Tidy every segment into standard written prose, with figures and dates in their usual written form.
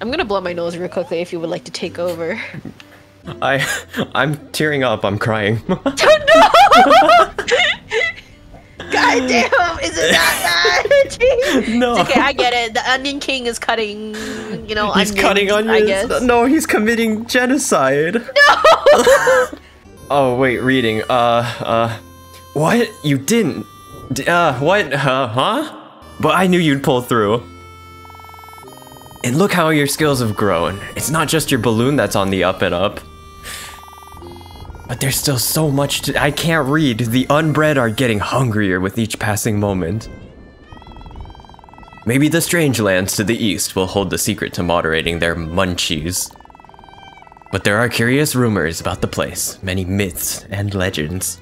I'm gonna blow my nose real quickly if you would like to take over. I'm tearing up, I'm crying. Oh, no! God damn, is it that bad? No. It's okay, I get it. The Onion King is cutting, you know, he's onions, cutting onions, I guess. No, he's committing genocide. No! Oh, wait, reading. What? You didn't? What? Huh? But I knew you'd pull through. And look how your skills have grown. It's not just your balloon that's on the up and up. But there's still so much to- I can't read. The unbred are getting hungrier with each passing moment. Maybe the strange lands to the east will hold the secret to moderating their munchies. But there are curious rumors about the place, many myths and legends.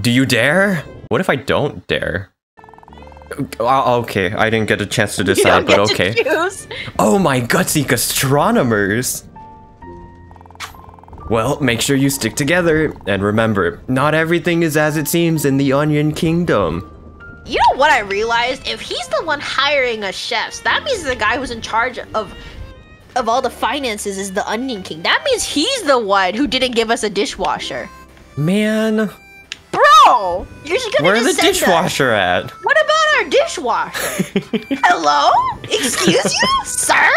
Do you dare? What if I don't dare? Okay, I didn't get a chance to decide, but okay. Oh my Gutsy astronomers! Well, make sure you stick together, and remember, not everything is as it seems in the Onion Kingdom. You know what I realized? If he's the one hiring us chefs, that means the guy who's in charge of all the finances is the Onion King. That means he's the one who didn't give us a dishwasher. Man. Bro! You're just gonna Where's the dishwasher at? What about our dishwasher? Hello? Excuse you, sir?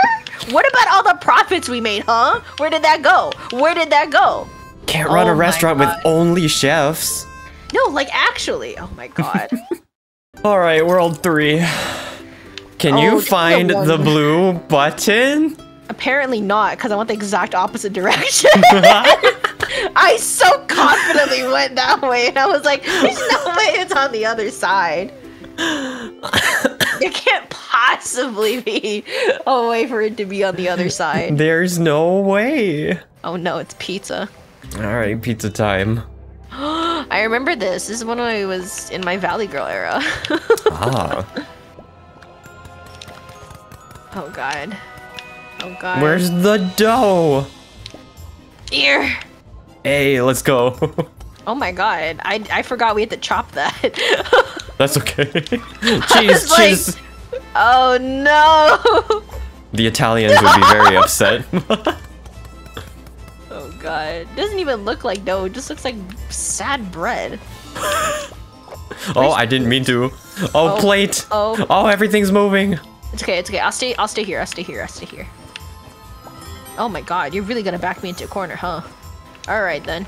What about all the profits we made, huh? Where did that go? Where did that go? Can't run a restaurant with only chefs. No, like actually. Oh my god. Alright, world 3. Can you find the blue button? Apparently not, because I went the exact opposite direction. I so confidently went that way, and I was like, there's no way it's on the other side. It can't possibly be a way for it to be on the other side. There's no way. Oh no, it's pizza. Alright, pizza time. I remember this. This is when I was in my Valley Girl era. Ah. Oh god. Oh god. Where's the dough? Here. Hey, let's go. Oh my god. I forgot we had to chop that. That's okay. Cheese, cheese. Like, oh no. The Italians would be very upset. Oh god. Doesn't even look like dough. It just looks like sad bread. Oh, I didn't mean to. Oh, plate. Oh, everything's moving. It's okay. It's okay. I'll stay here. I'll stay here. Oh my god. You're really gonna back me into a corner, huh? Alright then.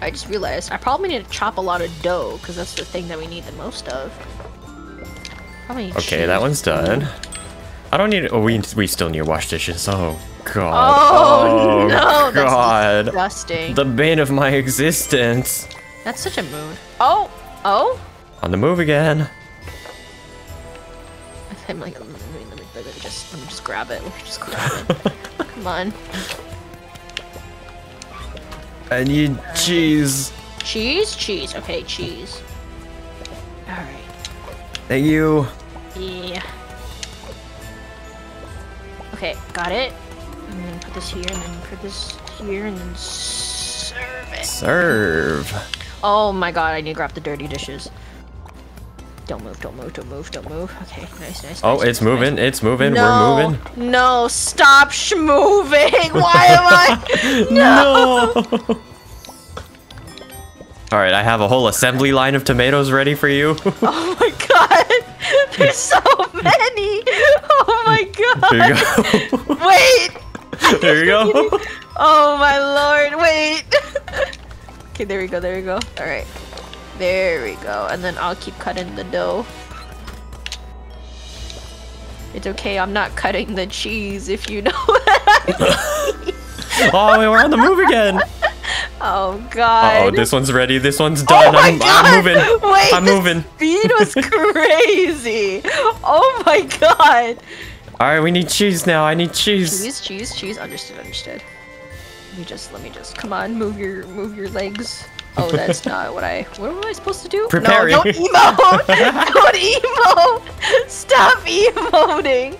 I just realized I probably need to chop a lot of dough because that's the thing that we need the most of. Okay, cheese. That one's done. I don't need. Oh, we still need to wash dishes. Oh god. Oh no, god. That's disgusting. The bane of my existence. That's such a mood. Oh, oh. On the move again. I'm like, let me just grab it. Let me just grab it. Come on. I need cheese. Cheese? Okay, cheese. Alright. Thank you. Yeah. Okay, got it. I'm gonna put this here, and then put this here, and then serve it. Serve. Oh my god, I need to grab the dirty dishes. Don't move. Okay, nice. Oh, nice, it's moving. No, we're moving. No, stop schmoving. Why am I? No. All right, I have a whole assembly line of tomatoes ready for you. Oh my god, there's so many. Oh my god. There you go. Wait. There you go. Oh my lord, wait. Okay, there we go. All right. There we go, and then I'll keep cutting the dough. It's okay, I'm not cutting the cheese, if you know what I mean. Oh, we're on the move again! Oh god. Uh oh, this one's ready, this one's done, oh I'm moving. Wait, I'm moving. Speed was crazy! Oh my god! Alright, we need cheese now, I need cheese. Cheese, understood. Let me just, come on, move your legs. Oh, that's not what what am I supposed to do? Preparing. No, don't emote! Don't emote! Stop emoting!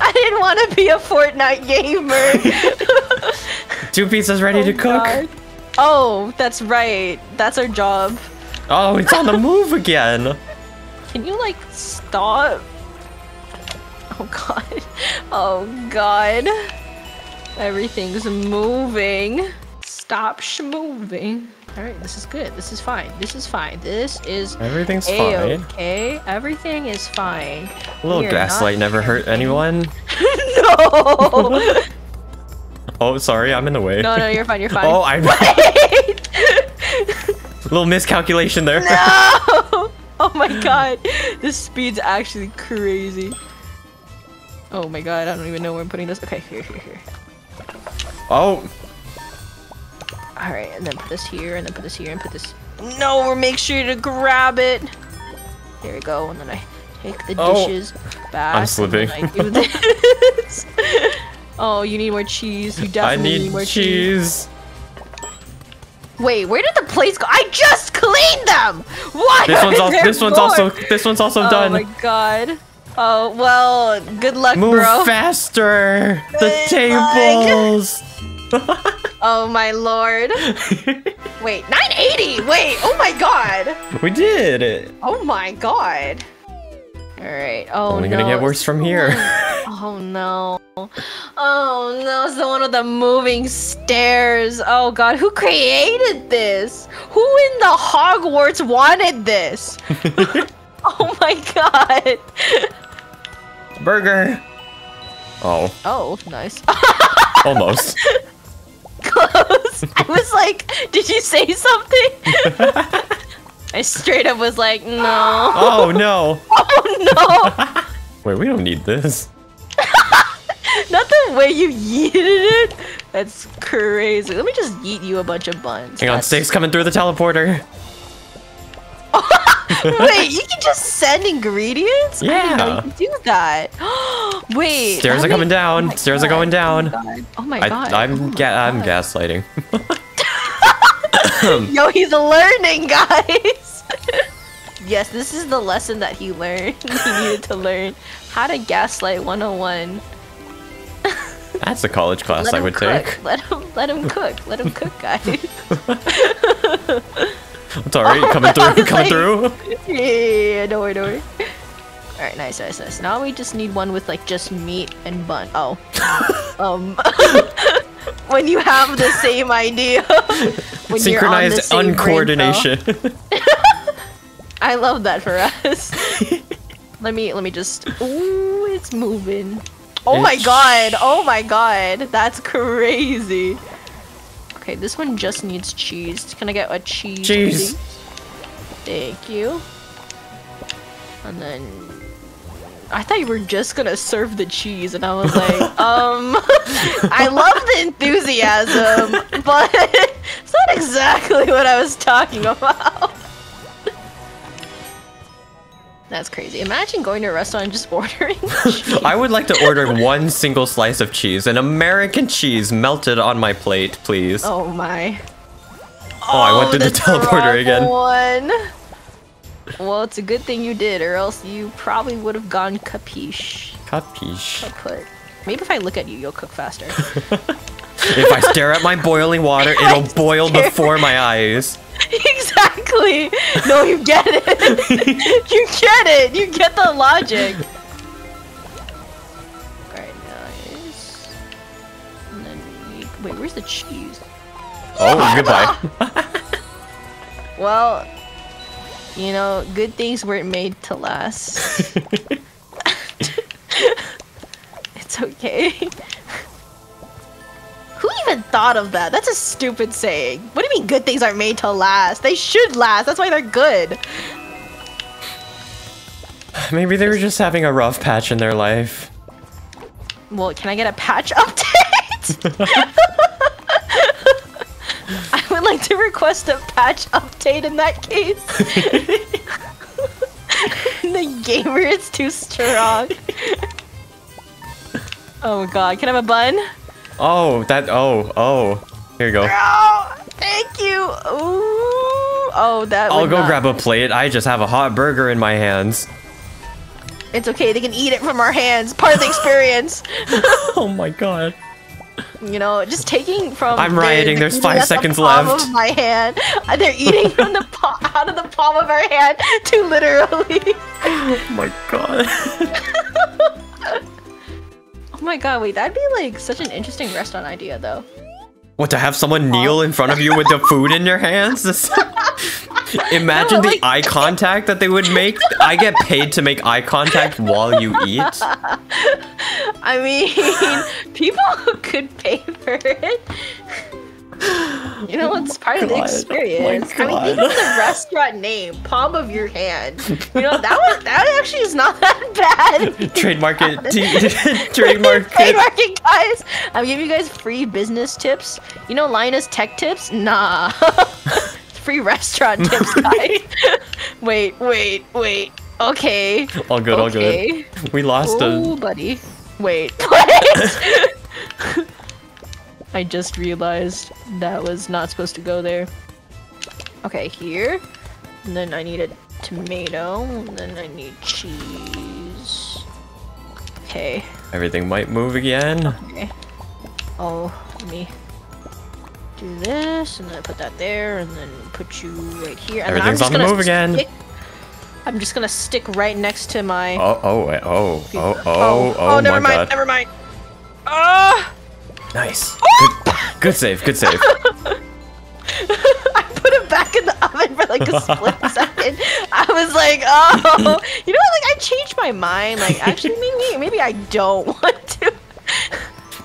I didn't want to be a Fortnite gamer! 2 pizzas ready to cook! God. Oh, that's right. That's our job. Oh, it's on the move again! Can you, like, stop? Oh god. Oh god. Everything's moving. Stop schmoving. Alright, this is good. This is fine. This is fine. This is everything's fine. Okay, everything is fine. A little gaslight never hurt anyone. No! Oh, sorry, I'm in the way. No, no, you're fine, you're fine. Oh, I know. Little miscalculation there. No! Oh my god. This speed's actually crazy. Oh my god, I don't even know where I'm putting this. Okay, here, here, here. Oh! Alright, and then put this here, and then put this here, and put this... No, or make sure to grab it! There we go, and then I take the dishes back. I'm slipping. And then I do this. Oh, you need more cheese. You definitely need more cheese. Wait, where did the plates go? I just cleaned them! Why? This one's also done. Oh my god. Oh, well, good luck, bro. Move faster! The tables! Oh my lord. Wait, 980! Wait, oh my god! We did it! Oh my god. Alright, oh no. Only gonna get worse from here. Oh no. Oh no, it's the one with the moving stairs. Oh god, who created this? Who in the Hogwarts wanted this? Oh my god. Burger. Oh. Oh, nice. Almost. Close. I was like, did you say something? I straight up was like, no. Oh no. Oh no. Wait, we don't need this. Not the way you yeeted it. That's crazy. Let me just yeet you a bunch of buns. Hang on, Stig's coming through the teleporter. Wait, you can just send ingredients? Yeah. I didn't know you could do that. Wait. Stairs are coming down. Oh stairs are going down. Oh my god. I'm gaslighting. Yo, he's learning, guys. Yes, this is the lesson that he learned. He needed to learn how to gaslight 101. That's a college class I would take. Let him cook. Let him cook, guys. It's alright, coming through. Yeah, don't worry, don't worry. Alright, nice, nice, nice. Now we just need one with like just meat and bun. Oh. When you have the same idea. When synchronized you're on the same uncoordination. I love that for us. Let me just ooh, it's moving. Oh my god, oh my god, that's crazy. Okay, this one just needs cheese. Can I get a cheese? Cheese. Thank you. And then I thought you were just gonna serve the cheese, and I was like, I love the enthusiasm, but it's not exactly what I was talking about. That's crazy. Imagine going to a restaurant and just ordering cheese. I would like to order one single slice of cheese, an American cheese melted on my plate, please. Oh my. Oh, I went through the teleporter again. Well, it's a good thing you did, or else you probably would have gone capiche. Capiche. Kaput. Maybe if I look at you, you'll cook faster. If I stare at my boiling water, it'll boil before my eyes. Exactly! No, you get it! You get it! You get the logic! Alright, nice. And then we... Wait, where's the cheese? Oh, goodbye. Well, you know, good things weren't made to last. It's okay. Who even thought of that? That's a stupid saying. What do you mean good things aren't made to last? They should last. That's why they're good. Maybe they were just having a rough patch in their life. Well, can I get a patch update? I would like to request a patch update in that case. The gamer is too strong. Oh god, can I have a bun? Oh, that, here you go. Oh, thank you. Ooh. Oh, that I'll go grab a plate. I just have a hot burger in my hands. It's okay. They can eat it from our hands. Part of the experience. Oh my god. You know, just taking from I'm rioting. There's 5 seconds left. Palm of my hand. They're eating from the out of the palm of our hand. Too literally. Oh my god. Oh my god, wait, that'd be like such an interesting restaurant idea though. What, to have someone kneel in front of you with the food in their hands? Imagine no, like, the eye contact that they would make. I get paid to make eye contact while you eat. I mean, people could pay for it. You know, it's part of the experience. I mean, think of the restaurant name, palm of your hand. You know, that actually is not that bad. Trademark it. Trademark it. Trademark it, guys. I'll give you guys free business tips. You know, Linus Tech Tips? Nah. Free restaurant tips, guys. wait. Okay. All good. We lost a... buddy. Wait. I just realized that was not supposed to go there. Okay, here. And then I need a tomato. And then I need cheese. Okay. Everything might move again. Okay. Oh, let me do this. And then I put that there. And then put you right here. And everything's on the move again. I'm just gonna stick right next to my... Oh, never mind. God. Never mind. Ah! Nice. Good save. I put it back in the oven for like a split second. I was like, oh, you know, like I changed my mind. Like, actually, maybe I don't want to.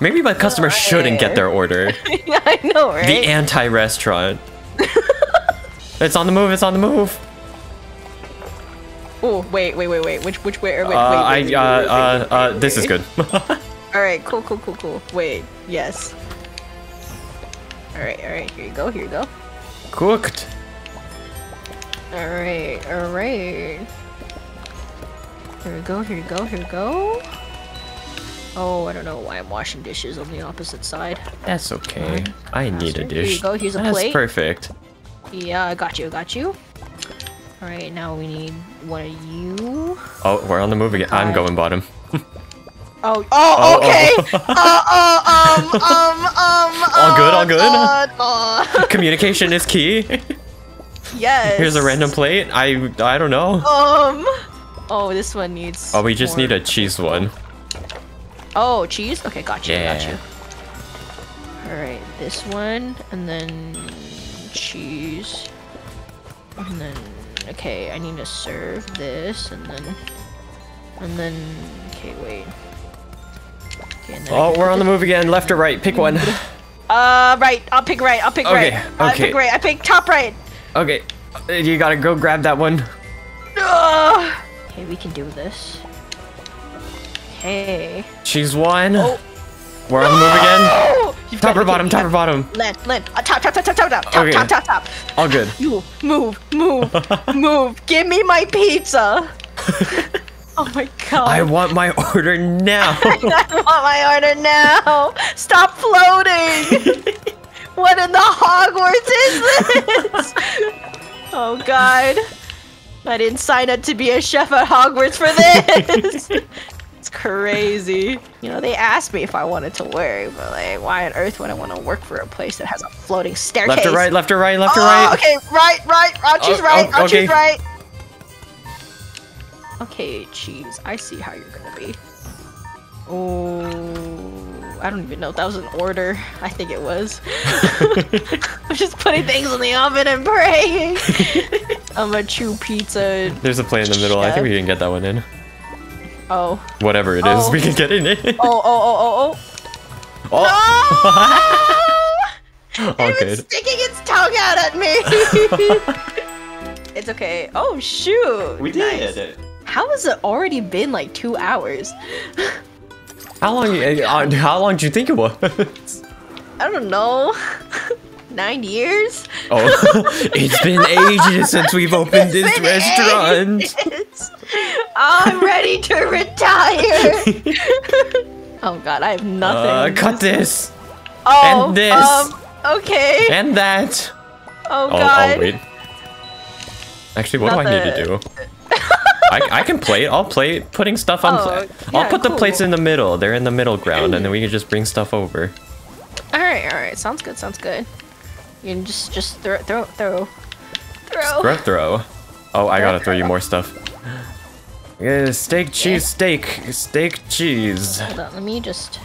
Maybe my customer shouldn't get their order. Yeah, I know, right? The anti-restaurant. It's on the move. Oh, wait. Which way? Wait. This is good. All right, cool. Wait, yes. All right. Here you go. Cooked. All right. Here we go. Oh, I don't know why I'm washing dishes on the opposite side. That's okay. I need a dish. Here you go. Here's a plate. That's perfect. Yeah, I got you. All right, now we need one of you. Oh, we're on the move again. I'm going bottom. Oh, okay. All good. Communication is key. Yes. Here's a random plate. I don't know. Oh, this one needs... Oh, we just need a cheese one. Oh, cheese? Okay, got you. All right, this one, and then cheese, and then okay, I need to serve this, and then okay, wait. Oh, we're on the move again. Left or right? Pick one. Right. I'll pick right. I pick top right. Okay. You gotta go grab that one. Okay, we can do this. Okay. She's one. Oh. We're on the move again. Top or bottom? Left. Top. All good. You move. Give me my pizza. Oh my god. I want my order now. Stop floating. What in the Hogwarts is this? Oh god. I didn't sign up to be a chef at Hogwarts for this. It's crazy. You know, they asked me if I wanted to work, but like, why on earth would I want to work for a place that has a floating staircase? Left or right? Okay, right. I'll choose right. Okay, cheese. I see how you're gonna be. Oh, I don't even know if that was an order. I think it was. I'm just putting things in the oven and praying. I'm a true pizza. There's a plate in the middle. I think we can get that one in. Oh. Whatever it is, we can get in it. Oh. No! It was sticking its tongue out at me. It's okay. Oh shoot. We did it. How has it already been like 2 hours? How long do you think it was? I don't know. 9 years? Oh, it's been ages since we've opened this restaurant. Ages. I'm ready to retire. Oh god, I have nothing. Cut this. Oh. And this. Okay. And that. Oh god. Oh, wait. Actually, what do I need to do? I can plate. I'll plate putting stuff on. Yeah, I'll put the plates in the middle. They're in the middle ground, and then we can just bring stuff over. All right. Sounds good. You can just throw. Oh, I gotta throw you more stuff. Steak, cheese, steak. Steak, cheese. Hold on, let me just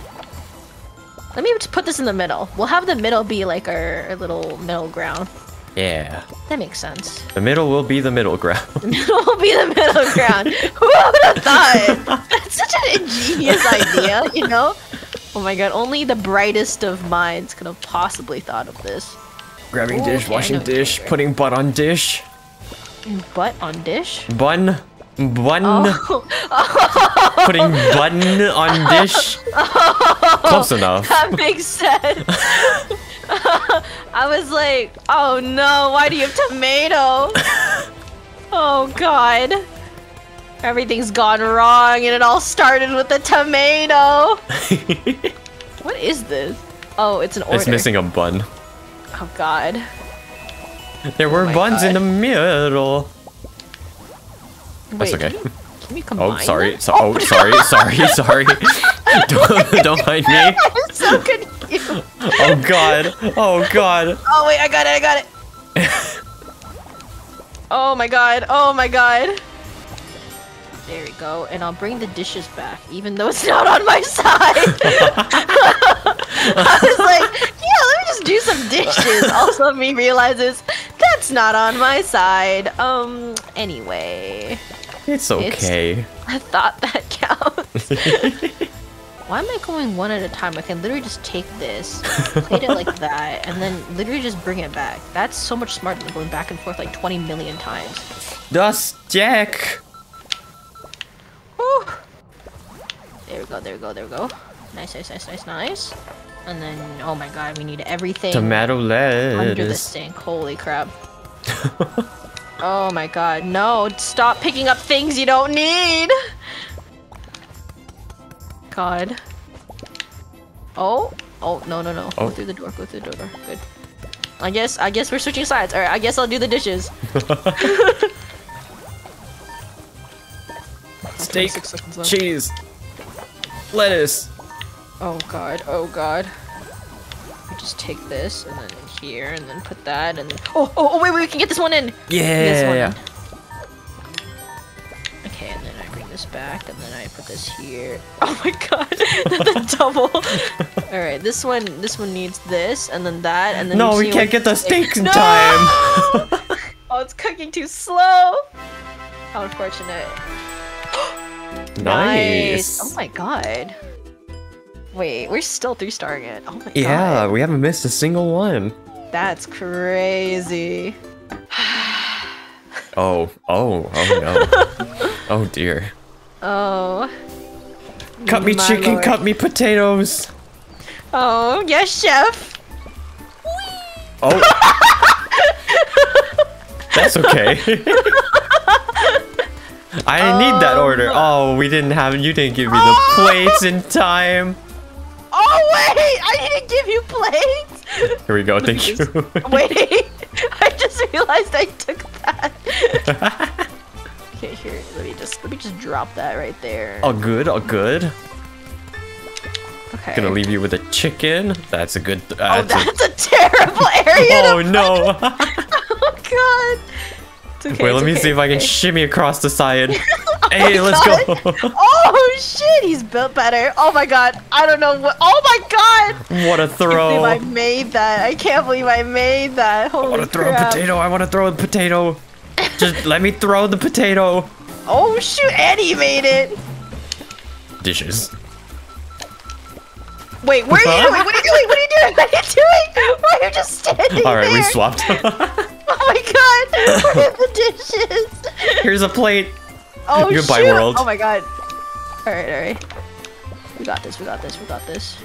put this in the middle. We'll have the middle be like our little middle ground. Yeah. That makes sense. The middle will be the middle ground. The middle will be the middle ground. Who would have thought? That's such an ingenious idea, you know? Oh my god, only the brightest of minds could have possibly thought of this. Grabbing dish, okay, washing dish, putting butt on dish. Butt on dish? Bun. Bun. Oh. Oh. Putting bun on dish. Oh. Close enough. That makes sense. I was like, oh no, why do you have tomato? Oh god. Everything's gone wrong and it all started with the tomato. What is this? Oh, it's an order. It's missing a bun. Oh god. There were buns in the middle. Wait, that's okay. Can we combine? Oh, sorry. So, oh, sorry. Sorry. Sorry. Don't mind me. I'm so confused. Oh god. Oh god. Oh wait, I got it. I got it. Oh my god. Oh my god. There we go. And I'll bring the dishes back, even though it's not on my side. I was like, yeah, let me just do some dishes. Also, me realizes that's not on my side. Anyway. It's okay. I thought that counts. Why am I going one at a time? I can literally just take this, plate it like that, and then literally just bring it back. That's so much smarter than going back and forth like 20 million times. Das Jack! Woo! There we go, there we go, there we go. Nice, nice, nice, nice, nice. And then, oh my god, we need everything. Tomato lettuce. Under the sink, holy crap. Oh my god, no, stop picking up things you don't need! God. Oh, oh, no, no, no. Oh. Go through the door, go through the door. Good. I guess we're switching sides. Alright, I guess I'll do the dishes. Steak, cheese, lettuce. Oh god, oh god. We just take this, and then here, and then put that, and then... Oh, oh, oh, wait, wait, we can get this one in! Yeah, yeah. Okay, and then I bring this back, and then I put this here. Oh my god, the double! Alright, this one needs this, and then that, and then... No, we can't get the steak in time! Oh, it's cooking too slow! How unfortunate. Nice. Oh my god. Wait, we're still 3-starring it. Oh my god. Yeah, we haven't missed a single one. That's crazy. Oh, oh, oh no. Oh dear. Oh. Cut me chicken, Lord. Cut me potatoes. Oh, yes, chef. Whee! Oh. That's okay. I need that order. Oh, we didn't have. You didn't give me the plates in time. Oh wait, I didn't give you plates. Here we go. Thank you. Wait, I just realized I took that. Okay, here. Let me just drop that right there. All good. All good. Okay. Gonna leave you with a chicken. That's a good. That's a terrible area. Oh no. Oh god. Okay, wait, let me see if I can shimmy across the side. Oh hey, let's go. Oh shit, he's built better. Oh my god, I don't know what. Oh my god. What a throw. I can't believe I made that. I can't believe I made that. Holy crap. I want to throw a potato. I want to throw a potato. Just let me throw the potato. Oh shoot, and he made it. Dishes. Wait, where are you? Wait, what are you doing? What are you doing? What are you doing? Why are you just standing All right, there? We swapped. Oh my god! Where are the dishes? Here's a plate. Oh shit! Goodbye, world. Oh my god. Alright, alright. We got this, we got this, we got this.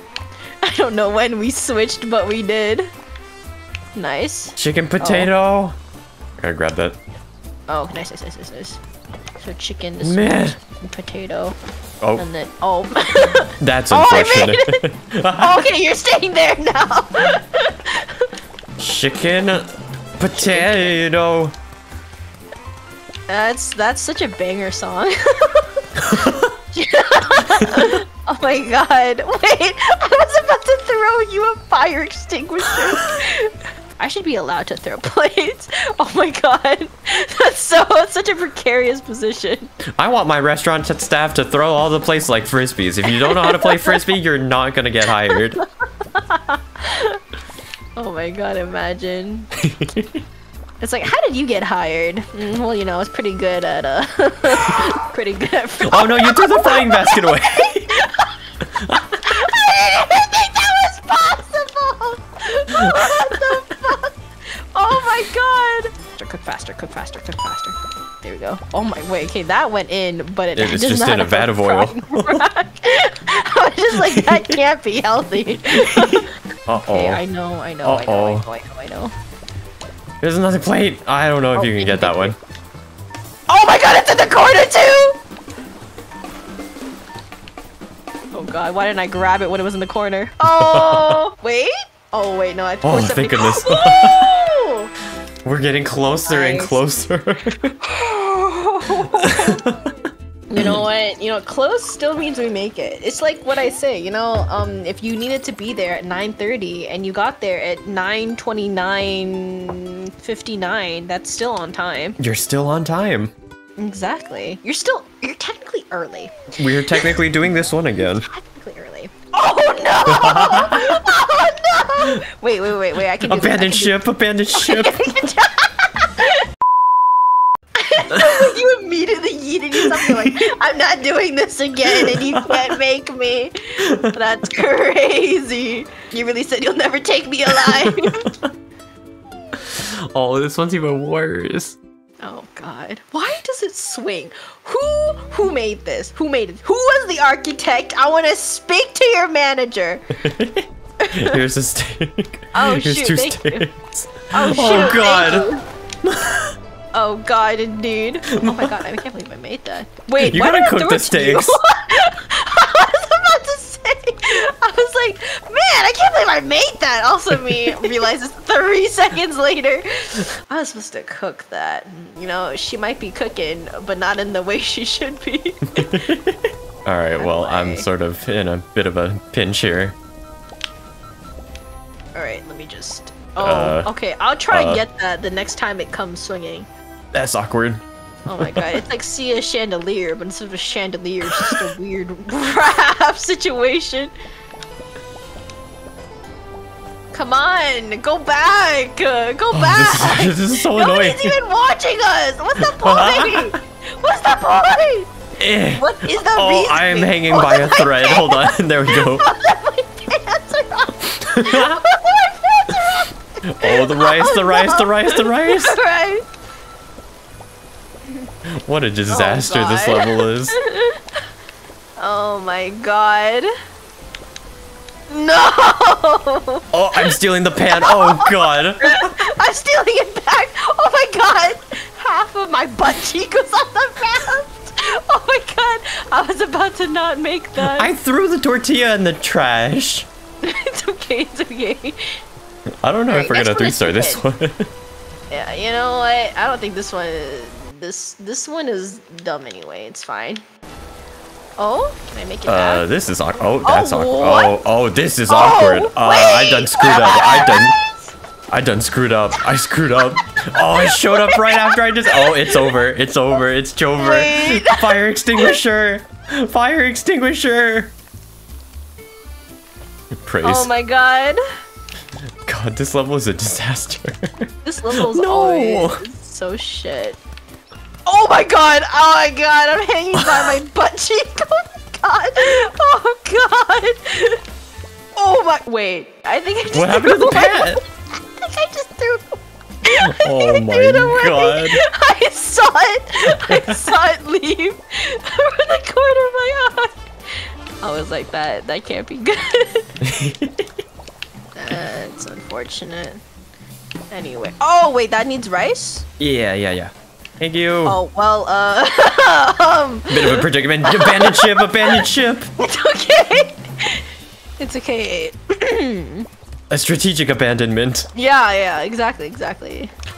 I don't know when we switched, but we did. Nice. Chicken potato. I gotta grab that. Oh, nice, nice, nice, nice, nice. So chicken, this one, potato. Oh. And then, oh. That's unfortunate. Oh, okay, you're staying there now. Chicken. Potato. That's such a banger song. Oh my god! Wait, I was about to throw you a fire extinguisher. I should be allowed to throw plates. Oh my god, that's such a precarious position. I want my restaurant staff to throw all the plates like frisbees. If you don't know how to play frisbee, you're not gonna get hired. Oh my god, imagine. It's like, how did you get hired? Well, you know, I was pretty good at pretty good at frisbee. Oh no, you threw the flying basket away. I didn't think that was possible. What the fuck? Oh my god! Cook faster, cook faster, cook faster. There we go. Oh my, wait, okay, that went in, but it was just in a vat of oil. I was just like, that can't be healthy. Uh-oh. Okay, I know, I know. There's another plate. I don't know if you can get that one. Oh my god, it's in the corner too! Oh god, why didn't I grab it when it was in the corner? Oh, wait. Oh wait, no, I poured something. Thank goodness. We're getting closer and closer. You know what? You know, close still means we make it. It's like what I say, you know, if you needed to be there at 9:30 and you got there at 9:29:59, that's still on time. You're still on time. Exactly. You're technically early. We're technically doing this one again. Technically early. Oh no! Oh no! Wait, I can do Abandoned ship! You immediately yeeted yourself, you're like, I'm not doing this again and you can't make me. That's crazy. You really said you'll never take me alive. Oh, this one's even worse. Oh god. Why does it swing? Who made this? Who made it? Who was the architect? I want to speak to your manager. Here's a stick. Oh Here's shoot, two sticks. Oh god. Oh god, indeed. Oh my god, I can't believe I made that. Wait, you gotta cook the steaks. I was about to say, I was like, man, I can't believe I made that. Also, me realizes 3 seconds later. I was supposed to cook that. You know, she might be cooking, but not in the way she should be. All right, well, I'm sort of in a bit of a pinch here. All right, let me just. Oh, okay. I'll try and get that the next time it comes swinging. That's awkward. Oh my god, it's like see a chandelier, but instead of a chandelier, it's just a weird wrap situation. Come on, go back! Go back! This is so annoying. Nobody's even watching us! What's the point? What's the point? What is the reason? I am hanging by a thread. Hold on, there we go. My pants are off. My pants are off. Oh, the rice! The rice. What a disaster this level is. Oh my god. No! Oh, I'm stealing the pan. Oh god. I'm stealing it back. Oh my god. Half of my butt cheek was on the pan. Oh my god. I was about to not make that. I threw the tortilla in the trash. It's okay. It's okay. I don't know if we're gonna three-star this one. Yeah, you know what? I don't think this one. This one is dumb anyway. It's fine. Oh, can I make it? This is awkward. Oh, that's awkward. Oh, this is awkward. I done screwed up. I screwed up. Oh, I showed up right after I just. Oh, it's over. It's over. It's Jover. Fire extinguisher. Fire extinguisher. Praise. Oh my god. God, this level is a disaster. This level is always so shit. Oh my god, I'm hanging by my butt cheek. Oh god. Oh my, wait, I think I just What happened to the pet? I think I just threw it away. I saw it leave from the corner of my eye. I was like, that can't be good. It's unfortunate. Anyway. Oh, wait, that needs rice? Yeah. Thank you. Oh, well, bit of a predicament. Abandoned ship. It's okay. A strategic abandonment. Yeah, exactly.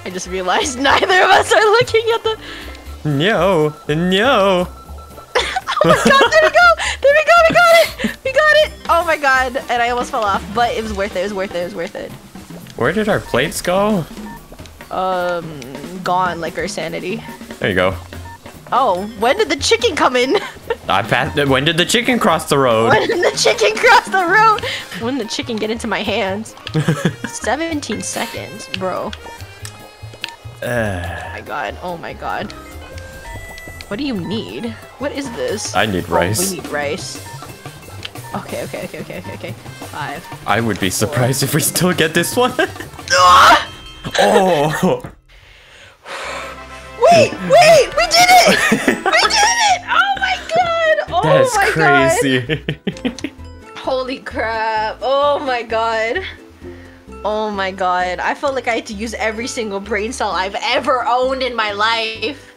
I just realized neither of us are looking at the... No. Oh my god, there we go, we got it! Oh my god, and I almost fell off, but it was worth it. Where did our plates go? Gone, like our sanity. There you go. Oh, when did the chicken come in? I passed it. When did the chicken cross the road? When did the chicken cross the road? When did the chicken get into my hands? 17 seconds, bro. Oh my god. Oh my god. What do you need? What is this? I need rice. Oh, we need rice. Okay, okay, okay, okay, okay, okay. 5. I would be surprised if we still get this one. Oh! Wait, wait, we did it! We did it! Oh my god! Oh that's my god! That's crazy. Holy crap! Oh my god! Oh my god! I felt like I had to use every single brain cell I've ever owned in my life.